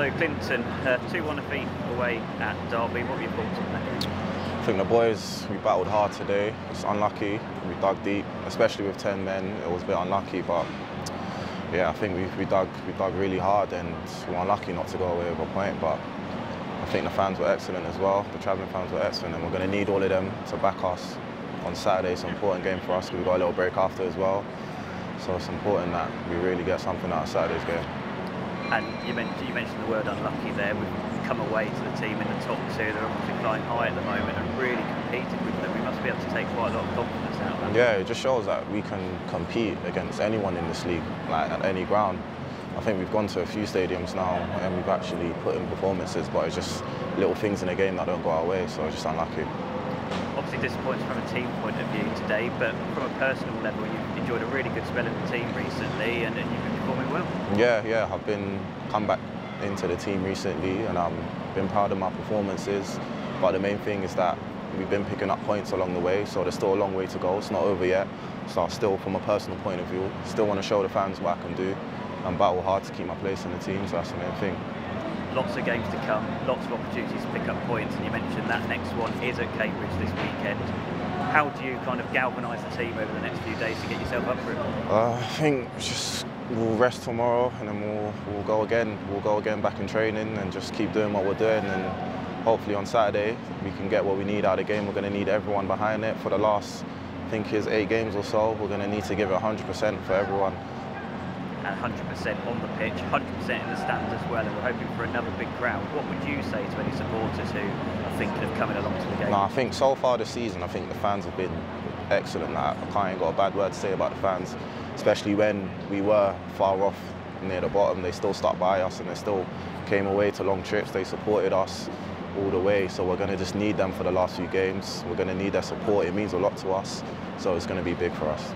So Clinton, 2-1 defeat away at Derby. What were your thoughts on that? I think the boys, we battled hard today. It's unlucky. We dug deep, especially with 10 men. It was a bit unlucky, but yeah, I think we dug really hard and we were unlucky not to go away with a point. But I think the fans were excellent as well. The travelling fans were excellent, and we're going to need all of them to back us on Saturday. It's an important game for us because we've got a little break after as well. So it's important that we really get something out of Saturday's game. And you mentioned the word unlucky there. We've come away to the team in the top two. They're obviously flying high at the moment and really competed with them. We must be able to take quite a lot of confidence out of that. Yeah, it just shows that we can compete against anyone in this league, like at any ground. I think we've gone to a few stadiums now and we've actually put in performances, but it's just little things in the game that don't go our way, so it's just unlucky. Obviously disappointed from a team point of view today, but from a personal level, you've enjoyed a really good spell in the team recently, and you've been performing well. Yeah, I've come back into the team recently, and I've been proud of my performances. But the main thing is that we've been picking up points along the way, so there's still a long way to go. It's not over yet. So I still, from a personal point of view, still want to show the fans what I can do and battle hard to keep my place in the team. So that's the main thing. Lots of games to come, lots of opportunities to pick up points, and you mentioned that next one is at Cambridge this weekend. How do you kind of galvanise the team over the next few days to get yourself up for it? I think just we'll rest tomorrow and then we'll go again. We'll go again back in training and just keep doing what we're doing, and hopefully on Saturday we can get what we need out of the game. We're going to need everyone behind it. For the last, I think it's 8 games or so, we're going to need to give it 100% for everyone. And 100% on the pitch, 100% in the stands as well, and we're hoping for another big crowd. What would you say to any supporters who are thinking of coming along to the game? No, I think so far this season, I think the fans have been excellent. Like, I can't even got a bad word to say about the fans, especially when we were far off near the bottom. They still stuck by us and they still came away to long trips. They supported us all the way, so we're going to just need them for the last few games. We're going to need their support. It means a lot to us, so it's going to be big for us.